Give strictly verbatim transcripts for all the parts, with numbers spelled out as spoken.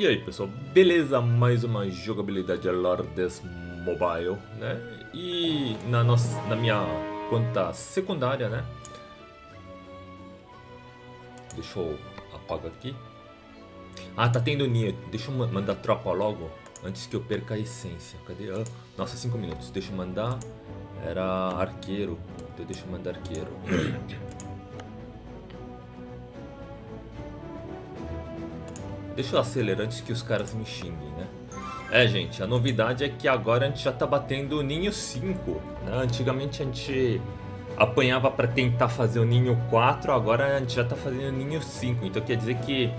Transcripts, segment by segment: E aí pessoal, beleza? Mais uma jogabilidade de Lords Mobile, né? E na, nossa, na minha conta secundária, né? Deixa eu apagar aqui. Ah, tá tendo Ninho. Deixa eu mandar tropa logo, antes que eu perca a essência. Cadê? Ah, nossa, cinco minutos. Deixa eu mandar. Era arqueiro. Então deixa eu mandar arqueiro. Deixa eu acelerar antes que os caras me xinguem, né? É, gente, a novidade é que agora a gente já tá batendo o Ninho cinco, né? Antigamente a gente apanhava para tentar fazer o Ninho quatro, agora a gente já tá fazendo o Ninho cinco. Então quer dizer que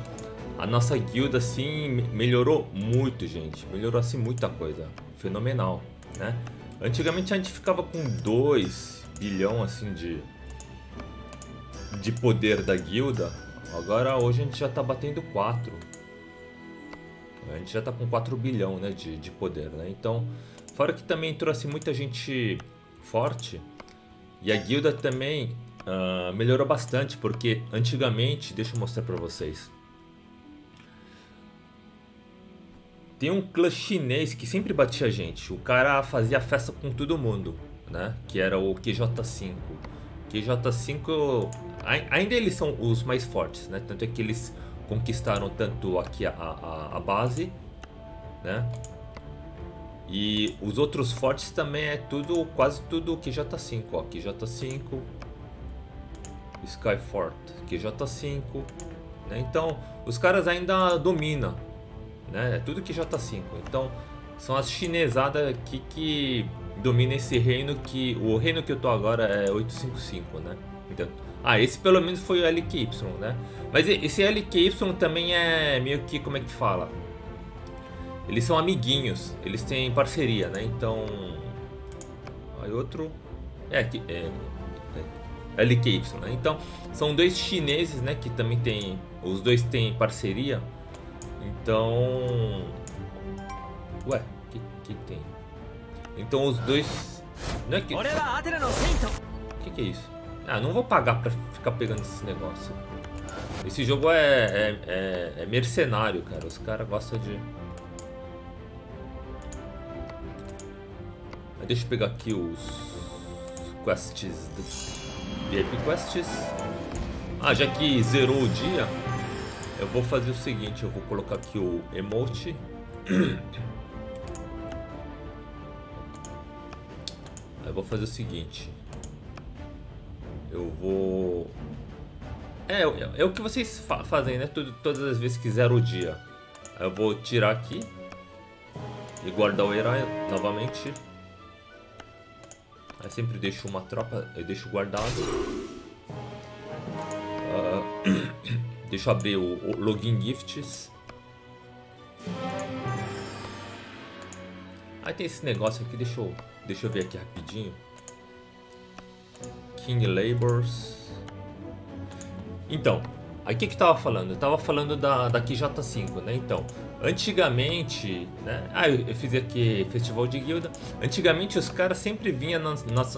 a nossa guilda, assim, melhorou muito, gente. Melhorou, assim, muita coisa. Fenomenal, né? Antigamente a gente ficava com dois bilhões, assim, de, de poder da guilda. Agora, hoje a gente já tá batendo quatro. A gente já tá com quatro bilhão, né, de, de poder, né? Então, fora que também trouxe muita gente forte. E a guilda também uh, melhorou bastante, porque antigamente, deixa eu mostrar pra vocês. Tem um clã chinês que sempre batia a gente. O cara fazia festa com todo mundo, né? Que era o K J cinco. K J cinco, ainda eles são os mais fortes, né? Tanto é que eles conquistaram tanto aqui a, a, a base, né? E os outros fortes também é tudo, quase tudo Q J cinco, ó, Q J cinco, Skyfort, Q J cinco, né? Então os caras ainda dominam, né? É tudo Q J cinco. Então são as chinesadas aqui que domina esse reino, que o reino que eu tô agora é oito cinco cinco, né? Então, ah, esse pelo menos foi o L Q Y, né? Mas esse L Q Y também é meio que, como é que fala? Eles são amiguinhos, eles têm parceria, né? Então, aí outro é aqui, é, é L Q Y, né? Então, são dois chineses, né? Que também tem, os dois têm parceria. Então, ué, que que tem? Então os dois, não é que? O que que é isso? Ah, não vou pagar pra ficar pegando esse negócio. Esse jogo é, é, é, é mercenário, cara. Os caras gostam de... Mas deixa eu pegar aqui os quests, V I P quests. Ah, já que zerou o dia, eu vou fazer o seguinte. Eu vou colocar aqui o emote. Eu vou fazer o seguinte. Eu vou... É, é o que vocês fa fazem, né? Tudo, todas as vezes que zero o dia. Eu vou tirar aqui. E guardar o herói novamente. Aí sempre deixo uma tropa. Eu deixo guardado. Uh, deixa eu abrir o, o login gifts. Aí tem esse negócio aqui. Deixa eu, deixa eu ver aqui rapidinho. King Labors. Então, aqui que eu tava falando, eu tava falando da, da Q J cinco, né? Então, antigamente, né? Ah, eu, eu fiz aqui festival de guilda. Antigamente os caras sempre vinham na,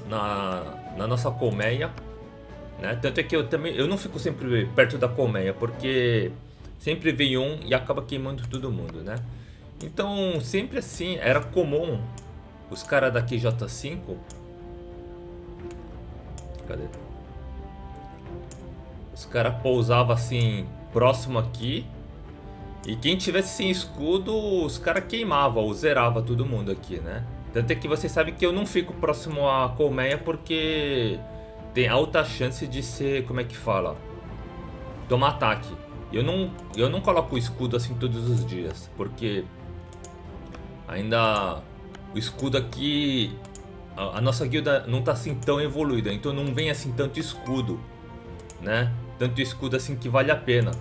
na, na nossa colmeia, né? Tanto é que eu também, eu não fico sempre perto da colmeia, porque sempre vem um e acaba queimando todo mundo, né? Então, sempre assim, era comum os caras da Q J cinco. Cadê? Os caras pousavam assim, próximo aqui. E quem tivesse sem escudo, os caras queimavam ou zeravam todo mundo aqui, né? Tanto é que vocês sabem que eu não fico próximo à colmeia, porque tem alta chance de ser, como é que fala? Tomar ataque. Eu não, eu não coloco o escudo assim todos os dias, porque ainda o escudo aqui... A nossa guilda não tá assim tão evoluída, então não vem assim tanto escudo, né? Tanto escudo assim que vale a pena.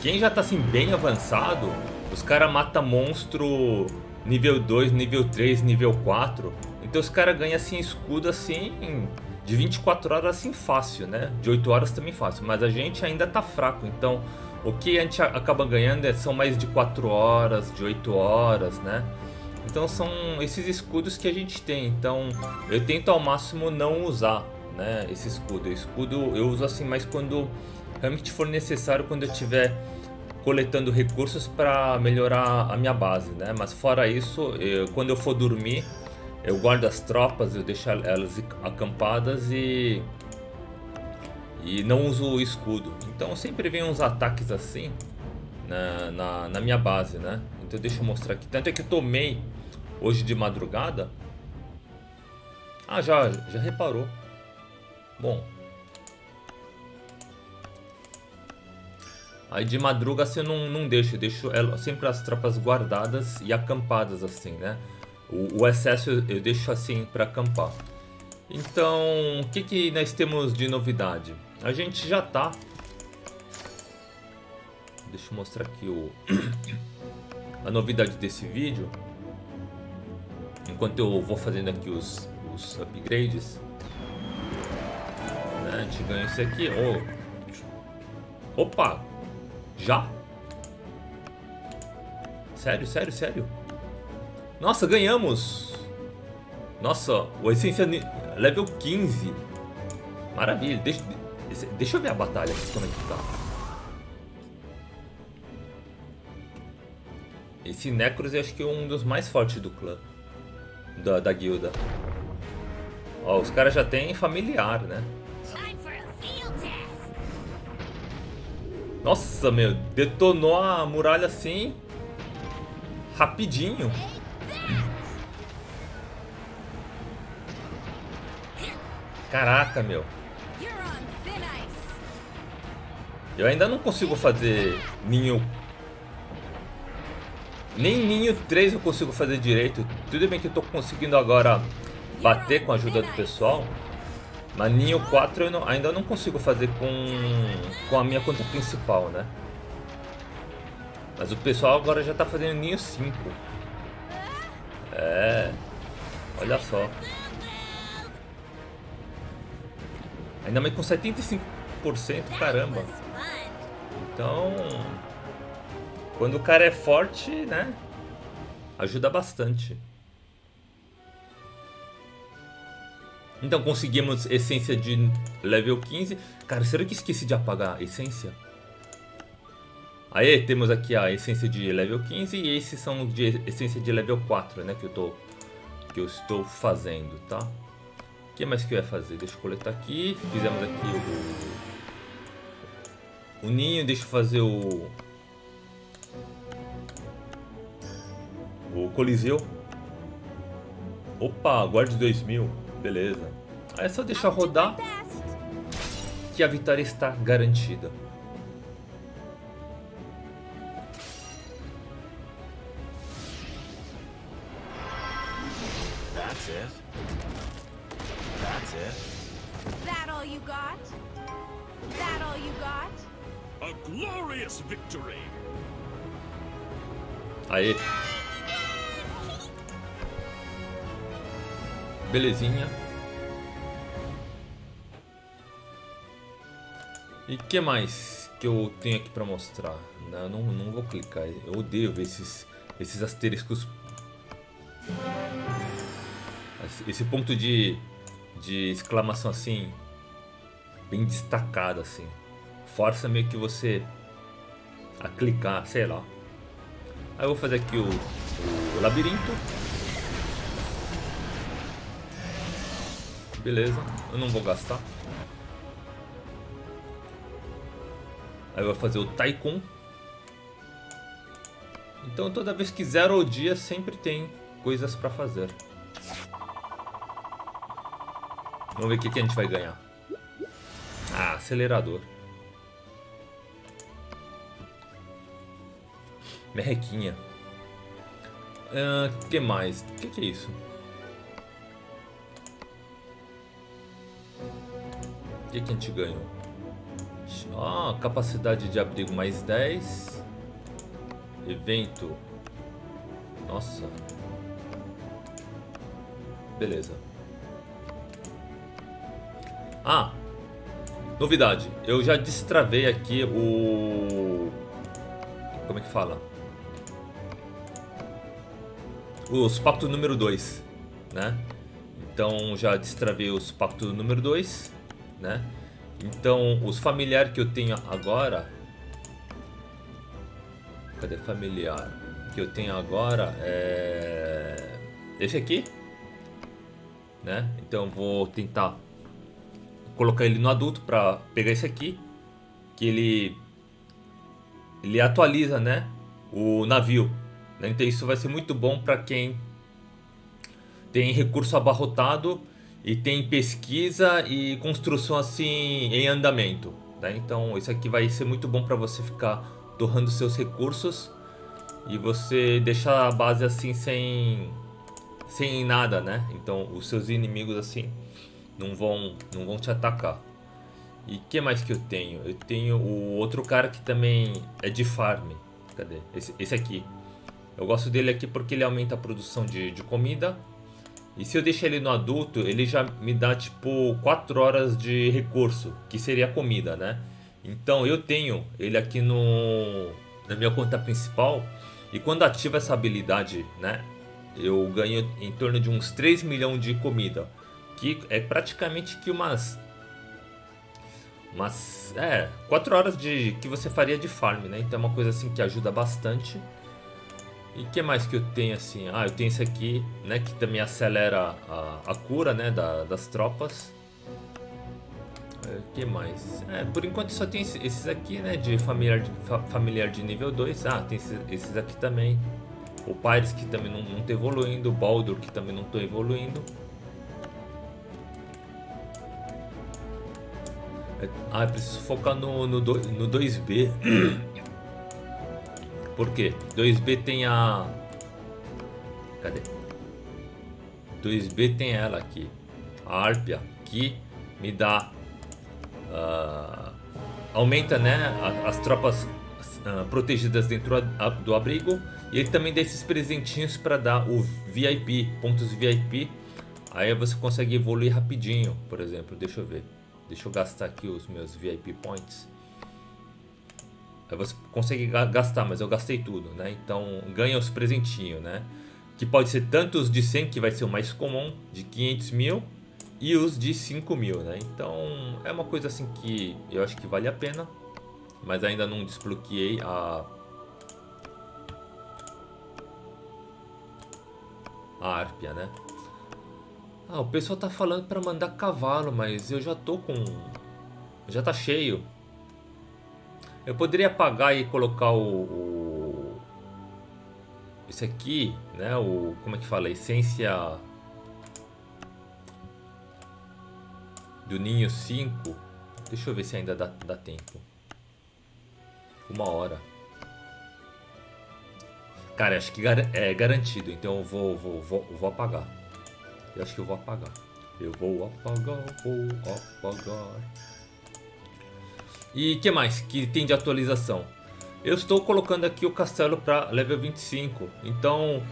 Quem já tá assim bem avançado, os caras matam monstro nível dois, nível três, nível quatro. Então os caras ganham assim escudo assim de vinte e quatro horas assim fácil, né? De oito horas também fácil, mas a gente ainda tá fraco, então... O que a gente acaba ganhando são mais de quatro horas, de oito horas, né? Então são esses escudos que a gente tem. Então eu tento ao máximo não usar, né? Esse escudo. Escudo eu uso assim, mas quando realmente for necessário, quando eu tiver coletando recursos para melhorar a minha base, né? Mas fora isso, eu, quando eu for dormir, eu guardo as tropas, eu deixo elas acampadas e e não uso o escudo. Então sempre vem uns ataques assim na, na, na minha base, né? Então deixa eu mostrar aqui. Tanto é que eu tomei hoje de madrugada. Ah, já, já reparou. Bom. Aí de madruga assim eu não, não deixo. Eu deixo ela, sempre as tropas guardadas e acampadas assim, né? O, o excesso eu, eu deixo assim para acampar. Então, o que, que nós temos de novidade? A gente já tá... Deixa eu mostrar aqui o... a novidade desse vídeo. Enquanto eu vou fazendo aqui os, os upgrades, né? A gente ganha isso aqui. Oh. Opa! Já? Sério, sério, sério? Nossa, ganhamos! Nossa, o Essência level quinze. Maravilha. Deixa, deixa eu ver a batalha aqui, como é que tá. Esse Nekroos eu acho que é um dos mais fortes do clã. Da, da guilda. Ó, os caras já tem familiar, né? Nossa, meu. Detonou a muralha assim. Rapidinho. Caraca, meu. Eu ainda não consigo fazer ninho. Nem ninho três eu consigo fazer direito. Tudo bem que eu tô conseguindo agora bater com a ajuda do pessoal. Mas ninho quatro eu não, ainda não consigo fazer com, com a minha conta principal, né? Mas o pessoal agora já tá fazendo ninho cinco. É. Olha só. Ainda mais com setenta e cinco por cento, caramba. Então, quando o cara é forte, né, ajuda bastante. Então conseguimos essência de level quinze. Cara, será que esqueci de apagar a essência? Aí temos aqui a essência de level quinze e esses são de essência de level quatro, né, que eu tô, que eu estou fazendo, tá? O que mais que eu ia fazer? Deixa eu coletar aqui. Fizemos aqui o, o ninho. Deixa eu fazer o o coliseu. Opa, guarde dois mil. Beleza. Aí é só deixar rodar que a vitória está garantida. That's it. That's it. That all you got? That all you got? A glorious victory. Aí. Belezinha. E que mais que eu tenho aqui para mostrar? Não, não, não vou clicar. Eu odeio ver esses esses asteriscos. Esse ponto de de exclamação assim bem destacada assim força meio que você a clicar, sei lá. Aí eu vou fazer aqui o, o labirinto. Beleza, eu não vou gastar. Aí eu vou fazer o Tycoon. Então toda vez que zero o dia sempre tem coisas para fazer. Vamos ver o que, que a gente vai ganhar. Ah, acelerador. Merrequinha. O uh, que mais? O que, que é isso? O que, que a gente ganhou? Ah, capacidade de abrigo mais dez. Evento. Nossa. Beleza. Ah, novidade, eu já destravei aqui o... Como é que fala? Os pactos número dois, né? Então já destravei os pactos número dois, né? Então os familiares que eu tenho agora... Cadê familiar? Que eu tenho agora é... esse aqui, né? Então vou tentar colocar ele no adulto para pegar esse aqui, que ele ele atualiza, né, o navio, né? Então isso vai ser muito bom para quem tem recurso abarrotado e tem pesquisa e construção assim em andamento, né? Então isso aqui vai ser muito bom para você ficar torrando seus recursos e você deixar a base assim sem sem nada, né? Então os seus inimigos assim não vão não vão te atacar. E que mais que eu tenho? Eu tenho o outro cara que também é de farm. Cadê? Esse, esse aqui. Eu gosto dele aqui porque ele aumenta a produção de, de comida. E se eu deixar ele no adulto, ele já me dá tipo quatro horas de recurso, que seria comida, né? Então eu tenho ele aqui no na minha conta principal. E quando ativa essa habilidade, né, eu ganho em torno de uns três milhões de comida, que é praticamente que umas... Mas é, quatro horas de que você faria de farm, né? Então é uma coisa assim que ajuda bastante. E que mais que eu tenho assim? Ah, eu tenho esse aqui, né? Que também acelera a, a cura, né? Da, das tropas. É, que mais? É, por enquanto só tem esses aqui, né? De familiar de, familiar de nível dois. Ah, tem esses, esses aqui também. O Pyres que também não, não tá evoluindo. O Baldur que também não tô evoluindo. Ah, eu preciso focar no, no, no dois B. Por quê? dois B tem a... Cadê? dois B tem ela aqui, a Árpia, que me dá... Uh, aumenta, né, as, as tropas uh, protegidas dentro a, do abrigo. E ele também dá esses presentinhos para dar o V I P, pontos V I P. Aí você consegue evoluir rapidinho, por exemplo. Deixa eu ver. Deixa eu gastar aqui os meus V I P Points. Aí você consegue gastar, mas eu gastei tudo, né? Então ganha os presentinhos, né? Que pode ser tanto os de cem, que vai ser o mais comum, de quinhentos mil, e os de cinco mil, né? Então é uma coisa assim que eu acho que vale a pena. Mas ainda não desbloqueei a... a Árpia, né? Ah, o pessoal tá falando para mandar cavalo, mas eu já tô com... já tá cheio. Eu poderia pagar e colocar o... o... esse aqui, né? O... como é que fala? A essência... do Ninho cinco. Deixa eu ver se ainda dá, dá tempo. Uma hora. Cara, acho que gar... é garantido, então eu vou, vou, vou, vou apagar. Eu acho que eu vou apagar. Eu vou apagar, vou apagar. E o que mais que tem de atualização? Eu estou colocando aqui o castelo para level vinte e cinco. Então,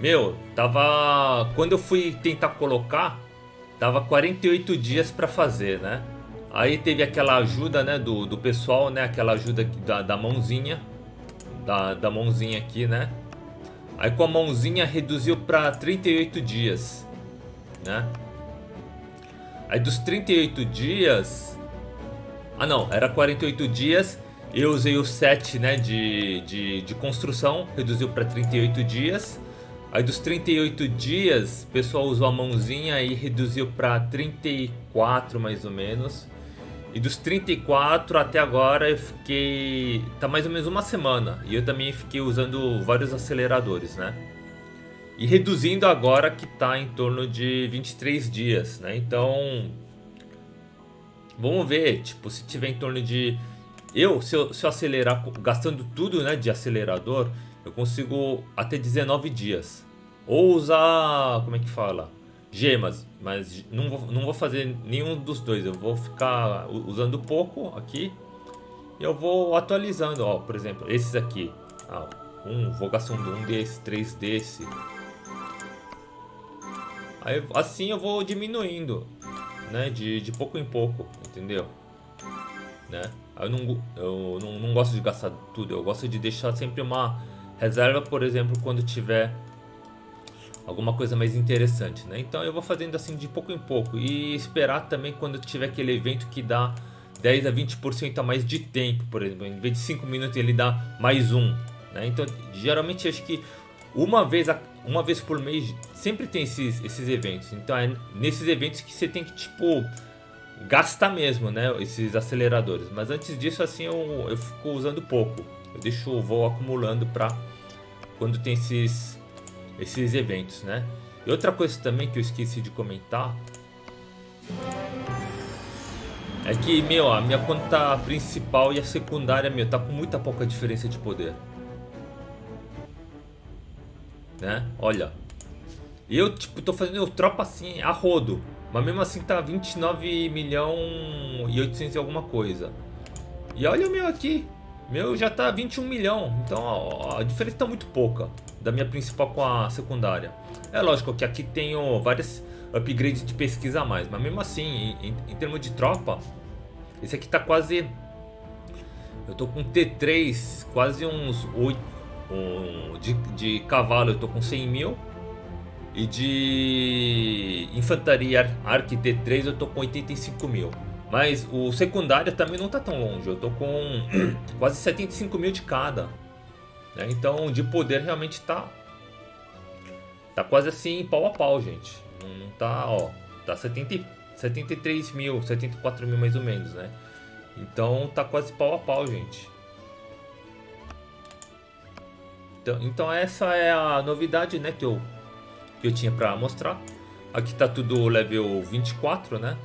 meu, tava... quando eu fui tentar colocar, tava quarenta e oito dias para fazer, né? Aí teve aquela ajuda, né, do, do pessoal, né? Aquela ajuda da, da mãozinha. Da, da mãozinha aqui, né? Aí com a mãozinha reduziu para trinta e oito dias. Né? Aí dos trinta e oito dias, ah não, era quarenta e oito dias, eu usei o sete, né, de, de, de construção, reduziu para trinta e oito dias. Aí dos trinta e oito dias, o pessoal usou a mãozinha e reduziu para trinta e quatro mais ou menos. E dos trinta e quatro até agora eu fiquei, tá mais ou menos uma semana, e eu também fiquei usando vários aceleradores, né? E reduzindo agora que está em torno de vinte e três dias, né? Então vamos ver, tipo, se tiver em torno de... Eu, se eu, se eu acelerar, gastando tudo, né, de acelerador, eu consigo até dezenove dias. Ou usar, como é que fala? Gemas, mas não vou, não vou fazer nenhum dos dois. Eu vou ficar usando pouco aqui e eu vou atualizando, ó, por exemplo, esses aqui. Ah, um, vou gastando um desse, três desse. Aí, assim eu vou diminuindo, né, de, de pouco em pouco, entendeu? Né? Eu, não, eu não, não gosto de gastar tudo, eu gosto de deixar sempre uma reserva, por exemplo, quando tiver alguma coisa mais interessante, né? Então eu vou fazendo assim de pouco em pouco e esperar também quando tiver aquele evento que dá dez a vinte por cento a mais de tempo, por exemplo, em vez de cinco minutos ele dá mais um, né? Então geralmente acho que uma vez, a, uma vez por mês sempre tem esses, esses eventos, então é nesses eventos que você tem que tipo gastar mesmo, né, esses aceleradores, mas antes disso assim eu, eu fico usando pouco, eu deixo, vou acumulando para quando tem esses esses eventos, né? E outra coisa também que eu esqueci de comentar é que, meu, a minha conta principal e a secundária, meu, tá com muita pouca diferença de poder, né? Olha, eu tipo tô fazendo tropa assim a rodo, mas mesmo assim tá vinte e nove milhões e oitocentos e alguma coisa. E olha o meu aqui, meu já tá vinte e um milhão, então ó, a diferença tá muito pouca da minha principal com a secundária. É lógico que aqui tenho várias upgrades de pesquisa a mais, mas mesmo assim, em, em, em termos de tropa, esse aqui tá quase... Eu tô com T três, quase uns oito... Um, de, de cavalo eu tô com cem mil. E de infantaria Arc T três eu tô com oitenta e cinco mil. Mas o secundário também não tá tão longe, eu tô com quase setenta e cinco mil de cada. Então de poder realmente tá tá quase assim pau a pau, gente. Não tá, ó, tá setenta, setenta e três mil, setenta e quatro mil mais ou menos, né? Então tá quase pau a pau, gente. Então, então essa é a novidade, né, que eu que eu tinha para mostrar. Aqui tá tudo level vinte e quatro, né?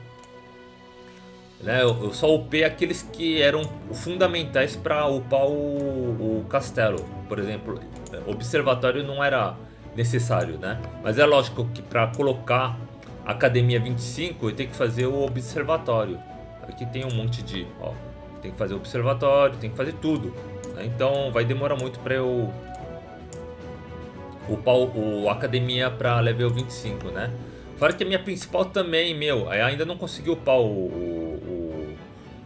Né, eu, eu só upei aqueles que eram fundamentais para upar o, o castelo. Por exemplo, observatório não era necessário, né? Mas é lógico que para colocar a academia vinte e cinco eu tenho que fazer o observatório. Aqui tem um monte de, ó, tem que fazer observatório, tem que fazer tudo, né? Então vai demorar muito para eu upar o, o academia para level vinte e cinco, né? Fora que a minha principal também, meu, ainda não conseguiu upar o, o,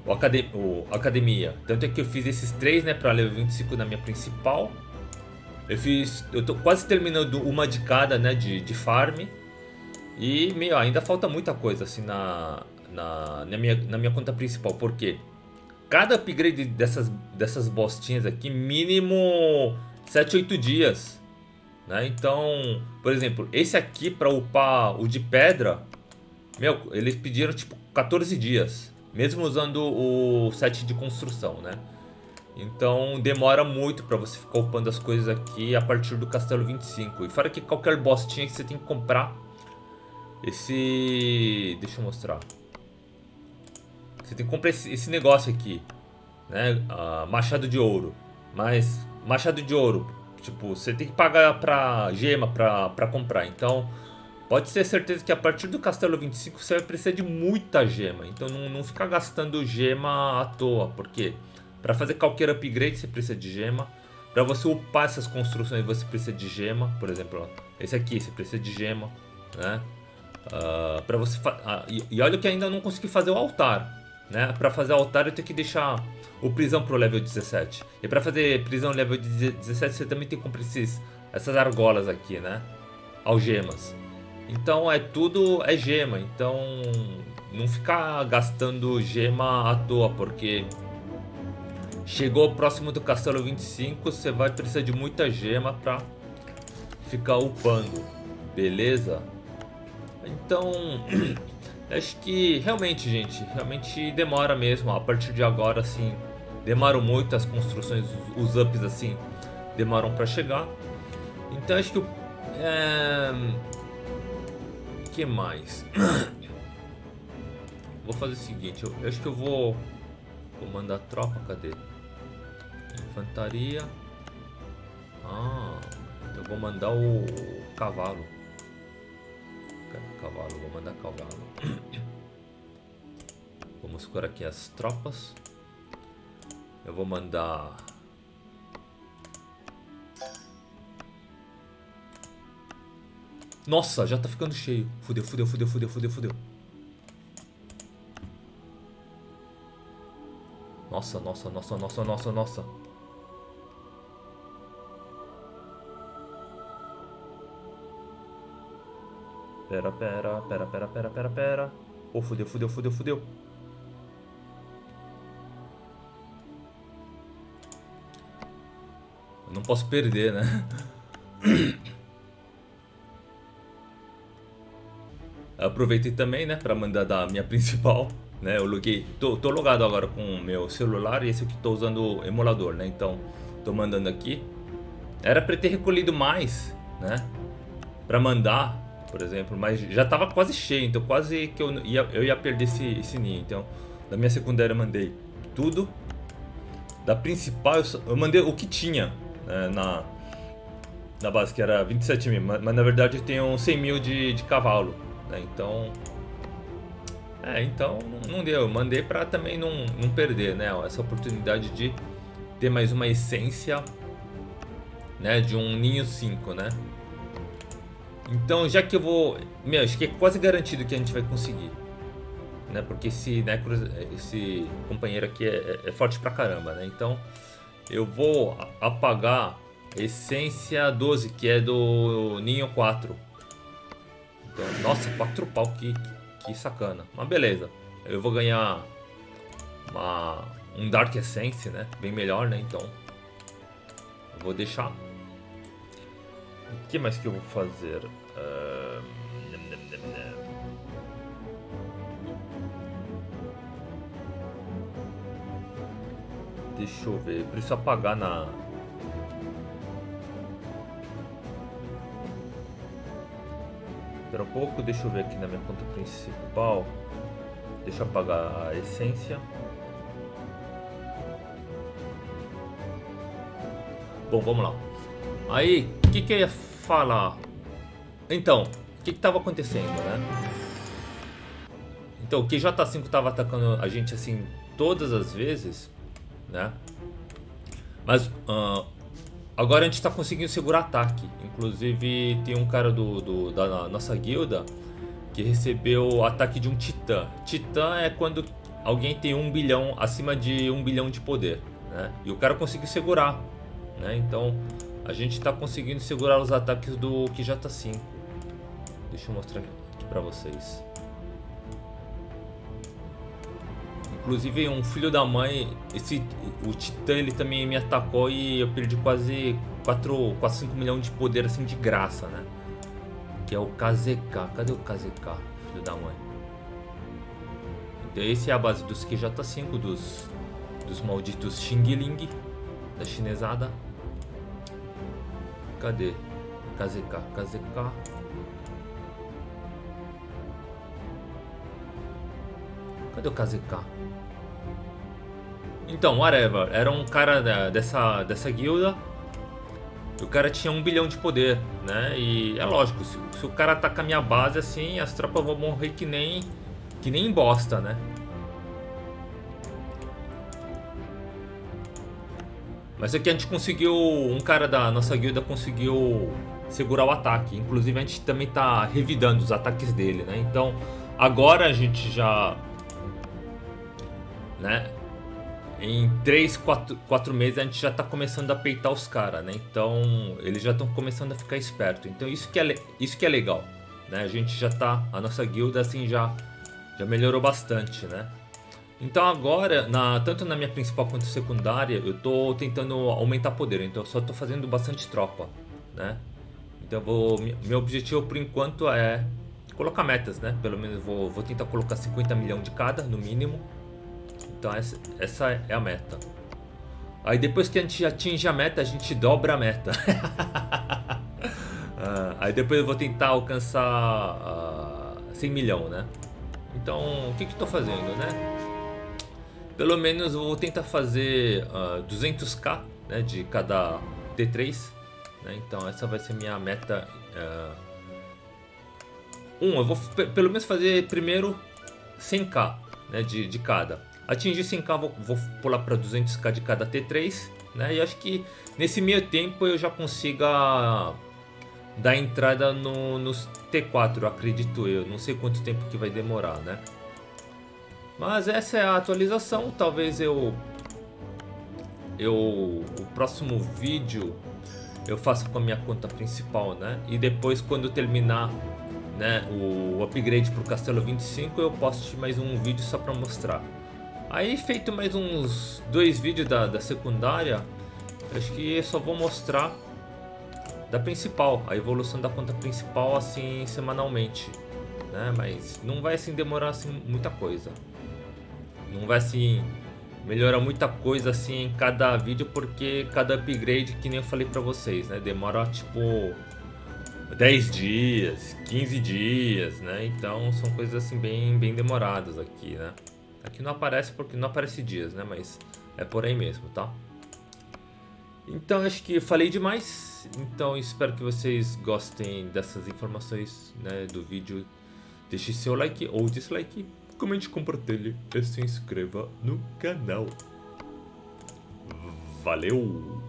o, academ, o academia. Tanto é que eu fiz esses três, né, para level vinte e cinco na minha principal. Eu fiz, eu tô quase terminando uma de cada, né, de, de farm. E, meu, ainda falta muita coisa, assim, na, na, na, minha, na minha conta principal. Por quê? Cada upgrade dessas, dessas bostinhas aqui, mínimo sete, oito dias. Né? Então, por exemplo, esse aqui para upar o de pedra, meu, eles pediram tipo quatorze dias, mesmo usando o set de construção, né? Então demora muito para você ficar upando as coisas aqui a partir do castelo vinte e cinco. E fora que qualquer bostinha que você tem que comprar, esse, deixa eu mostrar, você tem que comprar esse, esse negócio aqui, né? Ah, machado de ouro, mas machado de ouro, tipo, você tem que pagar pra gema pra, pra comprar. Então, pode ter certeza que a partir do Castelo vinte e cinco você vai precisar de muita gema. Então, não, não fica gastando gema à toa. Porque pra fazer qualquer upgrade você precisa de gema. Pra você upar essas construções você precisa de gema. Por exemplo, esse aqui você precisa de gema, né? Uh, pra você ah, e, e olha que ainda não consegui fazer o altar, né? Pra fazer o altar eu tenho que deixar o prisão pro level dezessete. E para fazer prisão level dezessete você também tem que comprar esses, essas argolas aqui, né? Algemas. Então é tudo é gema. Então não ficar gastando gema à toa, porque chegou próximo do castelo vinte e cinco, você vai precisar de muita gema para ficar upando. Beleza? Então acho que realmente, gente, realmente demora mesmo. A partir de agora, assim, demoram muito as construções, os ups assim demoram para chegar. Então acho que o é... que mais? Vou fazer o seguinte, eu, eu acho que eu vou vou mandar tropa, cadê? Infantaria. Ah, eu vou mandar o cavalo. Cavalo, vou mandar cavalo. Vamos escolher aqui as tropas. Eu vou mandar Nossa, já tá ficando cheio. Fudeu, fudeu, fudeu, fudeu, fudeu, fudeu. Nossa, nossa, nossa, nossa, nossa, nossa. Pera, pera, pera, pera, pera, pera, pera. Oh, fudeu, fudeu, fudeu, fudeu. Eu não posso perder, né? Aproveitei também, né, pra mandar da minha principal, né? Eu loguei, tô, tô logado agora com o meu celular e esse aqui tô usando o emulador, né? Então, tô mandando aqui. Era pra ter recolhido mais, né? Pra mandar, por exemplo, mas já tava quase cheio, então quase que eu ia, eu ia perder esse, esse ninho. Então, da minha secundária eu mandei tudo. Da principal eu, só, eu mandei o que tinha, né, na, na base, que era vinte e sete mil, mas, mas na verdade eu tenho cem mil de, de cavalo. Então, é, então não deu, eu mandei para também não, não perder, né, essa oportunidade de ter mais uma essência, né, de um ninho cinco, né. Então, já que eu vou, meu, acho que é quase garantido que a gente vai conseguir, né, porque esse Nekroos, esse companheiro aqui é, é, é forte pra caramba, né. Então eu vou apagar essência doze, que é do ninho quatro. Então, nossa, quatro pau, que, que, que sacana. Mas beleza, eu vou ganhar uma, um Dark Essence, né? Bem melhor, né? Então, eu vou deixar. O que mais que eu vou fazer? Uh... Deixa eu ver, eu preciso apagar na... Espera um pouco, deixa eu ver aqui na minha conta principal. Deixa eu apagar a essência. Bom, vamos lá. Aí, o que que eu ia falar? Então, o que que tava acontecendo, né? Então, o K J cinco tava atacando a gente assim todas as vezes, né? Mas... Uh, agora a gente está conseguindo segurar ataque. Inclusive tem um cara do, do, da nossa guilda que recebeu o ataque de um titã. Titã é quando alguém tem um bilhão, acima de um bilhão de poder, né? E o cara conseguiu segurar, né? Então a gente está conseguindo segurar os ataques do K J cinco. Deixa eu mostrar aqui para vocês. Inclusive um filho da mãe, esse, o Titã, ele também me atacou e eu perdi quase quatro, quase cinco milhões de poder assim de graça, né? Que é o K Z K. Cadê o K Z K, filho da mãe? Então esse é a base dos K J cinco, dos, dos malditos Xingiling, da chinesada. Cadê? K Z K, K Z K. Cadê o K Z K? Então, whatever. Era um cara da, dessa, dessa guilda. O cara tinha um bilhão de poder, né? E é lógico, se, se o cara ataca a minha base assim, as tropas vão morrer que nem, que nem bosta, né? Mas aqui a gente conseguiu... Um cara da nossa guilda conseguiu segurar o ataque. Inclusive a gente também tá revidando os ataques dele, né? Então, agora a gente já... Né? Em três, quatro meses a gente já está começando a peitar os caras, né? Então eles já estão começando a ficar espertos. Então isso que é, isso que é legal, né? A gente já tá, a nossa guilda assim já, já melhorou bastante, né? Então agora, na, tanto na minha principal quanto secundária, eu tô tentando aumentar poder. Então eu só tô fazendo bastante tropa, né? Então eu vou, meu objetivo por enquanto é colocar metas, né? Pelo menos vou, vou tentar colocar cinquenta milhões de cada, no mínimo. Então essa, essa é a meta. Aí depois que a gente atinge a meta, a gente dobra a meta. uh, aí depois eu vou tentar alcançar uh, cem milhões, né? Então o que que eu tô fazendo, né? Pelo menos eu vou tentar fazer uh, duzentos mil, né, de cada T três, né? Então essa vai ser minha meta. Uh, um, eu vou pelo menos fazer primeiro cem mil, né, de, de cada. Atingir cem mil, vou, vou pular para duzentos mil de cada T três, né? E acho que nesse meio tempo eu já consiga dar entrada no, nos T quatro, acredito eu. Não sei quanto tempo que vai demorar, né? Mas essa é a atualização. Talvez eu... eu o próximo vídeo eu faça com a minha conta principal, né? E depois, quando terminar né, o upgrade para o Castelo vinte e cinco, eu posto mais um vídeo só para mostrar. Aí feito mais uns dois vídeos da, da secundária, acho que eu só vou mostrar da principal, a evolução da conta principal assim semanalmente, né? Mas não vai assim demorar assim muita coisa, não vai assim melhorar muita coisa assim em cada vídeo, porque cada upgrade, que nem eu falei pra vocês, né, demora tipo dez dias, quinze dias, né? Então são coisas assim bem, bem demoradas aqui, né? Aqui não aparece porque não aparece dias, né? Mas é por aí mesmo, tá? Então acho que falei demais. Então espero que vocês gostem dessas informações, né, do vídeo. Deixe seu like ou dislike, comente, compartilhe e se inscreva no canal. Valeu!